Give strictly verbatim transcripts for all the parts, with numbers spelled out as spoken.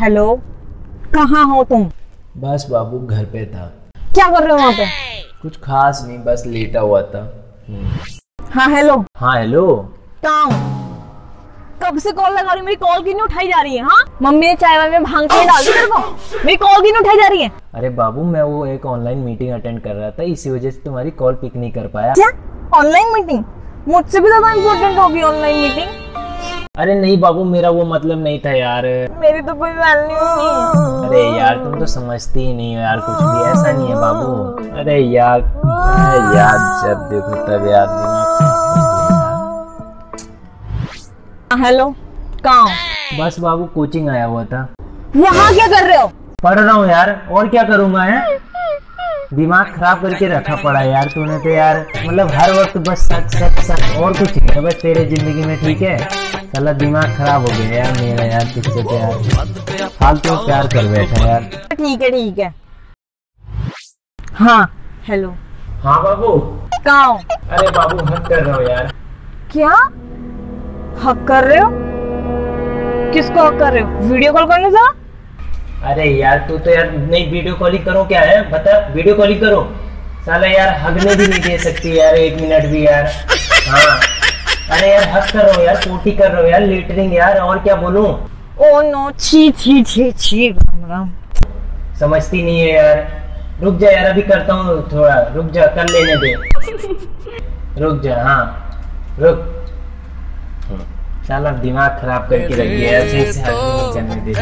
Hello, कहाँ हो तुम? बस बाबू घर पे था। क्या कर रहे हो वहाँ पे? कुछ खास नहीं, बस लेटा हुआ था। हाँ हेलो। हाँ हेलो। काम कब से कॉल लगा रही, मेरी कॉल क्यों नहीं उठाई जा रही है? हाँ मम्मी ने चाय वाय में भांग के डाल दी तेरे को, मेरी कॉल क्यों नहीं उठाई जा रही है? अरे बाबू मैं वो एक ऑनलाइन मीटिंग अटेंड कर रहा था, इसी वजह से तुम्हारी कॉल पिक नहीं कर पाया। क्या ऑनलाइन मीटिंग? मुझसे भी ज्यादा इम्पोर्टेंट होगी ऑनलाइन मीटिंग। अरे नहीं बाबू, मेरा वो मतलब नहीं था यार। मेरी तो कोई वैल्यू नहीं। अरे यार तुम तो समझती ही नहीं हो यार, कुछ भी ऐसा नहीं है बाबू। अरे यार यार जब देखो तब यार दिमाग। हेलो, कहाँ? बस बाबू कोचिंग आया हुआ था। यहाँ क्या कर रहे हो? पढ़ रहा हूँ यार, और क्या करूँगा यार, दिमाग खराब करके रखा पड़ा यार तूने तो यार, मतलब हर वक्त बस सच सच सच और कुछ नहीं बस तेरे जिंदगी में, ठीक है? साला दिमाग खराब हो गया यार मेरा यार, तुझसे तो यार फालतू प्यार कर बैठा यार। ठीक है ठीक है। हाँ हेलो। हाँ बाबू कहाँ हो? अरे बाबू हक कर रहे हो यार। क्या हक कर रहे हो? किसको हक कर रहे हो? वीडियो कॉल करने जा? अरे यार तू तो यार नहीं, वीडियो कॉलिंग करो क्या है बता, वीडियो कॉलिंग करो। साला यार हगने भी नहीं दे सकती यार एक मिनट भी यार। हाँ अरे यार हक कर रहे हो यार, पोटी कर रहे हो यार, लेटरिंग यार, और क्या बोलूं? ओ नो, छी छी छी छी, राम राम। समझती नहीं है यार, रुक जा यार अभी करता हूँ थोड़ा, रुक जा, कर लेने दे, रुक जा। हाँ रुक, साला दिमाग खराब करके रख दिया ऐसे ऐसे हाथ में दे।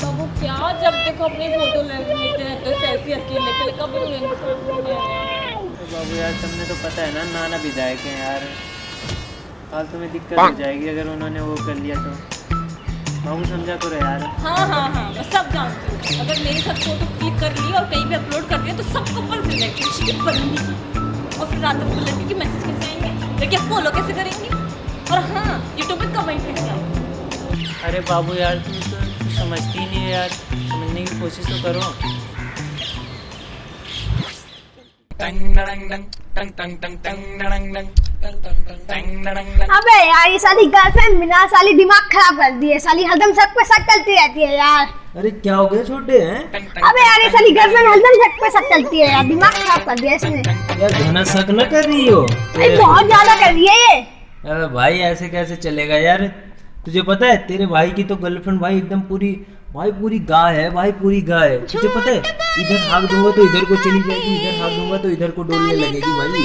बाबू क्या जब देखो अपनी फोटो लेते रहते हो, सेल्फी अकेले पे, कभी नहीं। बाबू यार तुमने तो पता है ना, नाना विधायक है यार, आज तुम्हें दिक्कत हो जाएगी अगर उन्होंने वो कर लिया तो। बाबू समझा करो यार। हाँ हाँ हाँ मैं सब जानती हूँ, अगर मेरी सब फोटो क्लिक कर ली और कहीं भी अपलोड कर दिया तो सबको पल मिल जाएगी और फिर रात को लड़की की मैसेज कैसे आएंगे, लड़कियाँ फॉलो कैसे करेंगी, और हाँ यूट्यूब पर कमेंट कैसे आएंगे। अरे बाबू यार तुम तो समझती नहीं है यार, समझने की कोशिश तो करो। अबे यार ये साली गर्लफ्रेंड बिना साली दिमाग खराब कर दी है, साली हरदम शक पे शक चलती रहती है यार। अरे क्या हो गया छोटे हैं? अबे यार ये साली गर्लफ्रेंड हरदम शक पे शक चलती है यार, दिमाग खराब कर दिया इसने यार। घना शक न कर रही हो? अरे बहुत ज्यादा कर रही है ये। अरे भाई ऐसे कैसे चलेगा यार, तुझे पता है तेरे भाई की तो गर्लफ्रेंड भाई एकदम पूरी भाई पूरी गाय है, भाई पूरी गाय है, तुझे पता है? इधर हाँक दूंगा तो इधर को चली जाएगी, इधर हाँक दूंगा तो इधर को डोलने लगेगी भाई,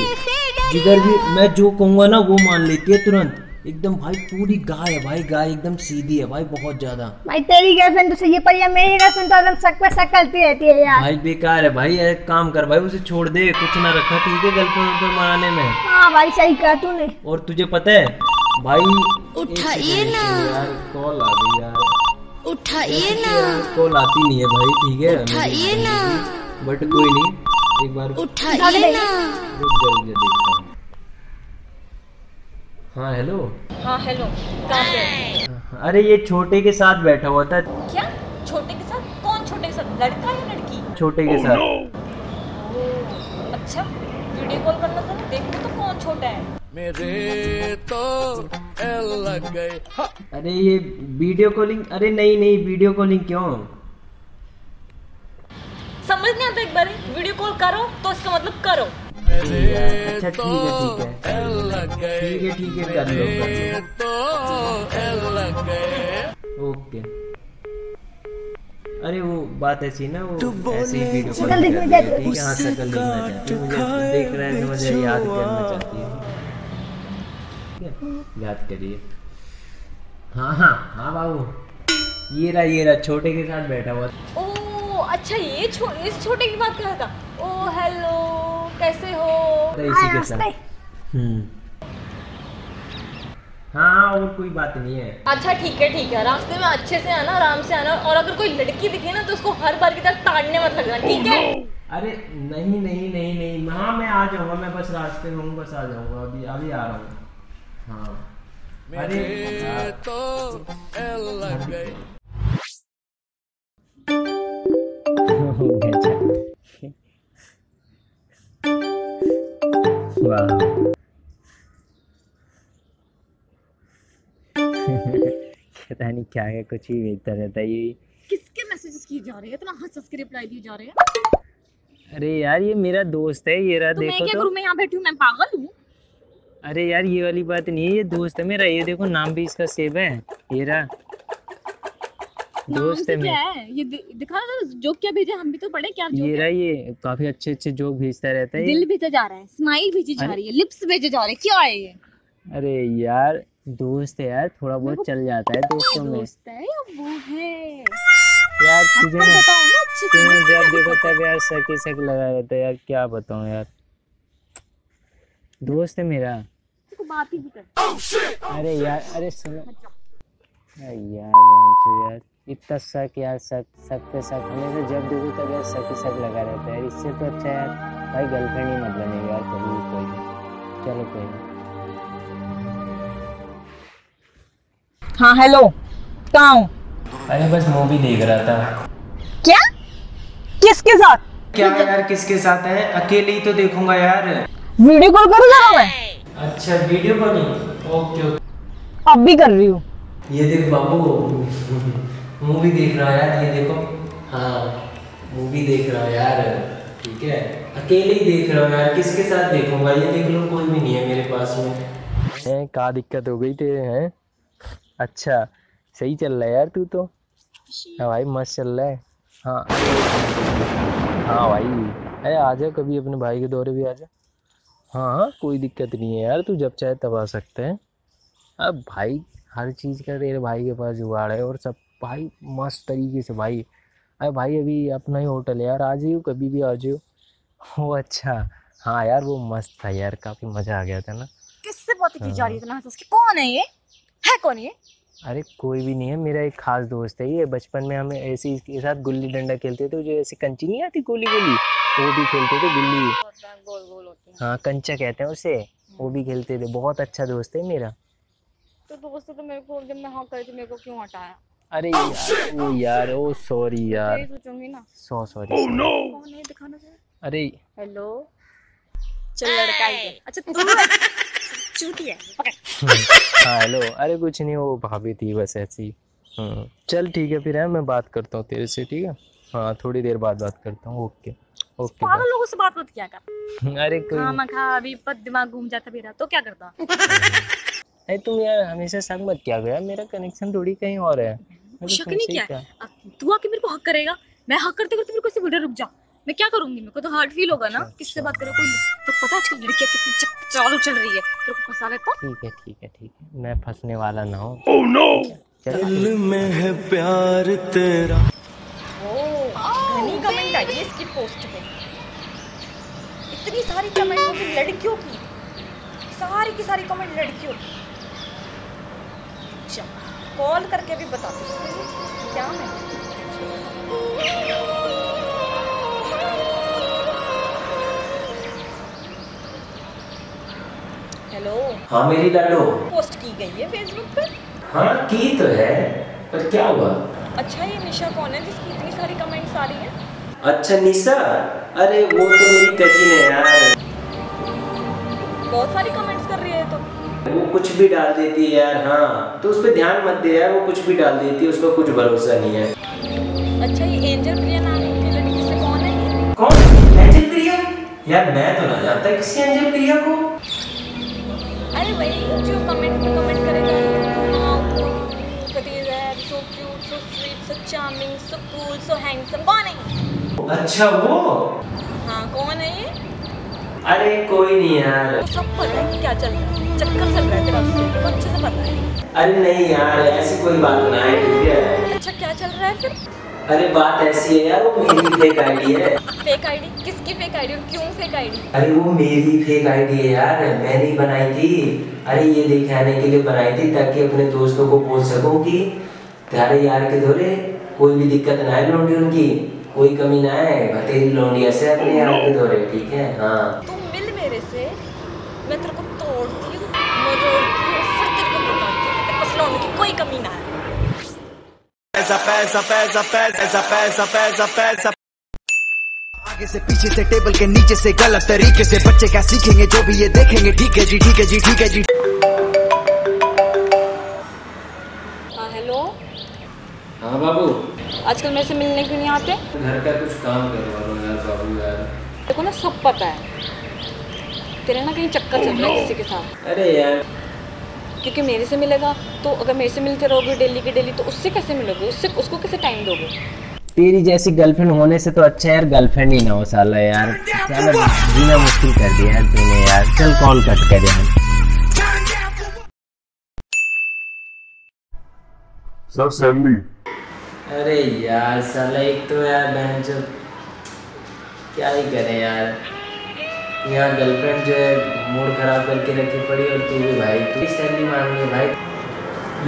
जिधर भी मैं जो कहूँगा ना वो मान लेती है तुरंत एकदम, भाई पूरी गाय है, भाई गाय एकदम सीधी है भाई, बहुत ज्यादा। भाई तेरी गर्लफ्रेंड तो ये पर या मेरी गर्लफ्रेंड तो एकदम शक पे शक करती रहती है यार। भाई बेकार है भाई, एक काम कर भाई उसे छोड़ दे, कुछ ना रखा ठीक है गर्लफ्रेंड को मनाने में। हाँ भाई सही कहा तूने। और तुझे पता है भाई उठाइए ना यार, कॉल आ गई यार, उठाइए ना। कॉल आती नहीं है भाई, ठीक है उठाइए ना, बट कोई नहीं एक बार उठाइए ना। रुक जाओ देखता हूँ। हाँ हेलो। हाँ हेलो कहाँ पे? अरे ये छोटे के साथ बैठा हुआ था। क्या छोटे के साथ? कौन छोटे के साथ, लड़का या लड़की? छोटे के साथ। oh, अच्छा वीडियो कॉल करना था, देखो तो कौन छोटा है। मेरे तो एल लग गए। अरे ये वीडियो कॉलिंग, अरे नहीं नहीं वीडियो कॉलिंग क्यों, समझ नहीं आता, एक बार वीडियो कॉल करो तो इसका मतलब करो। अच्छा ठीक है ठीक है ठीक है ठीक है कर लो तो एल लग गए। ओके अरे वो बात ऐसी ना, वो ऐसे ही वीडियो कॉल देखने यहाँ से कर लेना चाहती हूँ, मुझे देख रहा है समझ रही, याद करना चाहती है, याद करिए। हाँ हाँ हाँ बाबू ये रहा ये रहा, छोटे के साथ बैठा हुआ। ओ अच्छा ये छो, इस छोटे की बात कर रहा था। ओ हेलो कैसे हो? इसी के साथ। हम्म हाँ और कोई बात नहीं है। अच्छा ठीक है ठीक है, रास्ते में अच्छे से आना, आराम से आना, और अगर कोई लड़की दिखे ना तो उसको हर बार की तरह ताड़ने मत लगना, ठीक है? अरे नहीं नहीं नहीं नहीं हाँ मैं आ जाऊंगा, मैं बस रास्ते में हूँ, बस आ जाऊंगा, अभी अभी आ रहा हूँ। हाँ मेरे तो पता नहीं क्या है, कुछ ही भेजता रहता है ये। किसके मैसेजेस किए जा रहे हैं, इतना हंस हंस के रिप्लाई दिए जा रहे हैं? अरे यार ये मेरा दोस्त है, ये रहा तो देखो। मैं क्या करूं, मैं यहां बैठी हूं, मैं पागल हूं? अरे यार ये वाली बात नहीं है, ये दोस्त है मेरा, ये देखो नाम भी इसका सेव है, ये रहा दोस्त है मेरा। क्या है ये दिखा दो, जोक क्या भेजे, हम भी तो पढ़े क्या जोक है। ये रहा, ये काफी अच्छे अच्छे जोक भेजता रहता है। दिल भेजा जा रहा है, स्माइल भेजी जा रही है, लिप्स भेजे जा रहे हैं, क्या है ये? अरे यार दोस्त है यार, थोड़ा बहुत चल जाता है दोस्तों में। दोस्त है या वो है यार, तुझे ना तुझे यार देखो तब यार सके सक लगा रहता है यार, क्या बताऊं यार, दोस्त है मेरा। तो बात ही नहीं कर। अरे यार, अरे सुनो यार यार इतना शक यार, शक शक पे शक, हमेशा जब देखो तब यार शक ही शक लगा रहता है यार। इससे तो अच्छा यार भाई गर्लफ्रेंड ही मत बने यार कभी कोई। चलो कोई नहीं। हाँ हेलो, कहाँ हूँ? अरे बस मूवी देख रहा था। क्या, किसके साथ? क्या यार किसके साथ है, अकेले ही तो देखूंगा यार। वीडियो कॉल करूँ जरा मैं? अच्छा वीडियो कॉल, ओके ओके। अब भी कर रही हूँ। ये देख बाबू मूवी देख रहा है यार, ये देखो। हाँ मूवी देख रहा है यार, ठीक है अकेले ही देख रहा हूँ यार, किसके साथ देखूंगा, ये देख लो कोई भी नहीं है मेरे पास में। क्या दिक्कत हो गई तेरे है? अच्छा सही चल रहा है यार तू तो, हाँ भाई मस्त चल रहा है। हाँ हाँ भाई, अरे आ जा कभी अपने भाई के दौरे भी आ जा। हाँ कोई दिक्कत नहीं है यार, तू जब चाहे तब आ सकते हैं। अब भाई हर चीज़ का तेरे भाई के पास जुगाड़ है और सब भाई मस्त तरीके से भाई। अरे भाई अभी अपना ही होटल है यार, आ जाइयो कभी भी आ जाइयो। वो अच्छा हाँ यार वो मस्त था यार, काफ़ी मज़ा आ गया था ना। किससे बातें की जा रही है इतना? कौन है ये, है कौन ये? अरे कोई भी नहीं है, मेरा एक खास दोस्त है ये, बचपन में हम ऐसे इसके साथ गुल्ली डंडा खेलते थे, जो ऐसी कंची नहीं आती गोली गोली, वो भी खेलते थे गुल्ली गोल गोल होती है। हाँ कंचा कहते हैं उसे, वो भी खेलते थे, बहुत अच्छा दोस्त है मेरा। तो दोस्त तो मेरे को जब मैं हाँ करी थी, मेरे को क्यों हटाया? अरे यार वो यार ओ सॉरी यार, सोचूंगी ना सो सॉरी। दिखाना अरे हेलो चल लड़का। अच्छा चूती है हेलो। अरे कुछ नहीं वो भाभी थी बस ऐसी। चल ठीक है फिर है, मैं बात करता हूँ तेरे से, ठीक है? हाँ थोड़ी देर बाद बात करता हूँ। Okay okay. पागल लोगों से बात मत किया कर। अरे कोई दिमाग घूम जाता मेरा, तो क्या करता? अरे तुम यार हमेशा संग मत किया गया, मेरा कनेक्शन थोड़ी कहीं और है। शक नहीं किया तू आके मेरे को हक करेगा? मैं हक करते करते मेरे को ऐसे बोल रहा, रुक जा। मैं क्या करूंगी, मेरे को तो हार्ट फील होगा ना। किससे बात करो कोई तो पता चल, लड़कियां कितनी चालू चल रही है, तेरे को फंसा लेता। ठीक है ठीक है ठीक है, मैं फंसने वाला ना हूँ। ओह नो, दिल में है प्यार तेरा। ओह नहीं कमेंट आई है इसकी पोस्ट पे, इतनी सारी कमेंट होगी लड़कियों की, सारी की सारी कमेंट लड़कियों की। अच्छा कॉल करके भी बता दो क्या है। हेलो हाँ मेरी लाडो, पोस्ट की गई है फेसबुक पे। हाँ की तो है, पर क्या हुआ? अच्छा ये निशा कौन है जिसकी इतनी सारी कमेंट्स आ रही हैं? अच्छा निशा, अरे वो तो मेरी कजिन है यार, बहुत सारी कमेंट्स कर रही है। तो वो कुछ भी डाल देती है यार। हाँ तो उस पर ध्यान मत दे यार, वो कुछ भी डाल देती है, उसका कुछ भरोसा नहीं है। अच्छा ये एंजल प्रिया नाम की लड़की से कौन है? कौन एंजल प्रिया? यार मैं तो ना जानता किसी एंजल प्रिया को। अरे वही जो कमेंट कमेंट करेगा so cute so sweet so charming so cool so handsome, कौन है? अच्छा वो हाँ कौन है ये? अरे कोई नहीं यार, तो सब पता है कि क्या चल चक्कर चल रहा है तेरा, उससे अच्छे से पता है। अरे नहीं यार ऐसी कोई बात ना है, ठीक है? अच्छा क्या चल रहा है फिर? अरे बात ऐसी है यार, वो मेरी फेक आईडी है। Fake ID? किसकी फेक आईडी और क्यों फेक आईडी? अरे वो मेरी फेक आईडी है यार, मैंने बनाई थी। अरे ये दिखाने के लिए बनाई थी ताकि अपने दोस्तों को बोल सकूं कि तेरे यार के दौरे कोई भी दिक्कत ना आए, लौंडियों की कोई कमी ना आए, भतेरी लौंडिया से अपने यार के दौरे, ठीक है? हाँ तू मिल मेरे से, मैं तेरे को तोड़ती हूँ, मरोड़ती हूँ, फिर तेरे को बताती हूँ। कोई कमी ना है। आगे से पीछे से टेबल के नीचे से गलत तरीके से बच्चे क्या सीखेंगे जो भी ये देखेंगे। ठीक है जी, ठीक है जी, ठीक है जी। हाँ हेलो। हाँ बाबू, आजकल मेरे से मिलने क्यों नहीं आते? घर का कुछ काम करवा लो यार बाबू। यार देखो ना, सब पता है तेरे ना कहीं चक्कर चल रहा है किसी के साथ। अरे यार, क्योंकि मेरे से मिलेगा तो, अगर मेरे से मिलते रहोगे डेली के डेली तो उससे कैसे मिलोगे, उससे उसको कैसे टाइम दोगे? तेरी जैसी गर्लफ्रेंड होने से तो अच्छा यार गर्लफ्रेंड ही ना हो साला। यार चलो, जीना मुश्किल कर दिया यार तूने। यार चल कॉल कट कर यार। Sir Sandy. अरे यार साला, एक तो यार बहन जो क्या ही करें यार, यहाँ गर्लफ्रेंड जो है मूड खराब करके रखी पड़ी, और तू भी भाई तू सैंडी मांगे भाई।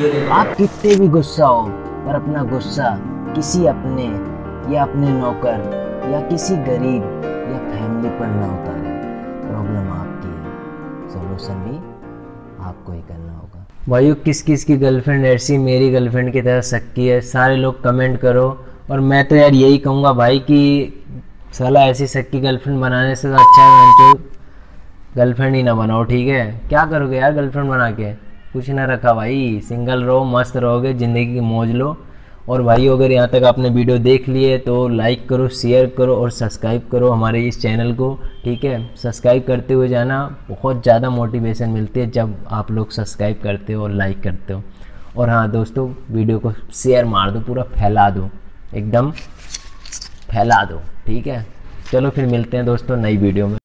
ये आप कितने भी गुस्सा हो, पर अपना गुस्सा किसी अपने या अपने नौकर या किसी गरीब या फैमिली पर ना उतारें। प्रॉब्लम आपकी है, सोल्यूशन भी आपको ही करना होगा। भाइयों, किस किस की गर्लफ्रेंड ऐसी मेरी गर्लफ्रेंड की तरह सक्की है, सारे लोग कमेंट करो। और मैं तो यार यही कहूँगा भाई कि साला ऐसी सक्की गर्लफ्रेंड बनाने से तो अच्छा है तो गर्लफ्रेंड ही ना बनाओ। ठीक है, क्या करोगे यार गर्लफ्रेंड बना के, कुछ ना रखा भाई। सिंगल रहो, मस्त रहोगे, ज़िंदगी की मौज लो। और भाई अगर यहाँ तक आपने वीडियो देख ली है तो लाइक करो, शेयर करो और सब्सक्राइब करो हमारे इस चैनल को। ठीक है, सब्सक्राइब करते हुए जाना, बहुत ज़्यादा मोटिवेशन मिलती है जब आप लोग सब्सक्राइब करते हो और लाइक करते हो। और हाँ दोस्तों, वीडियो को शेयर मार दो, पूरा फैला दो, एकदम फैला दो। ठीक है, चलो फिर मिलते हैं दोस्तों नई वीडियो में।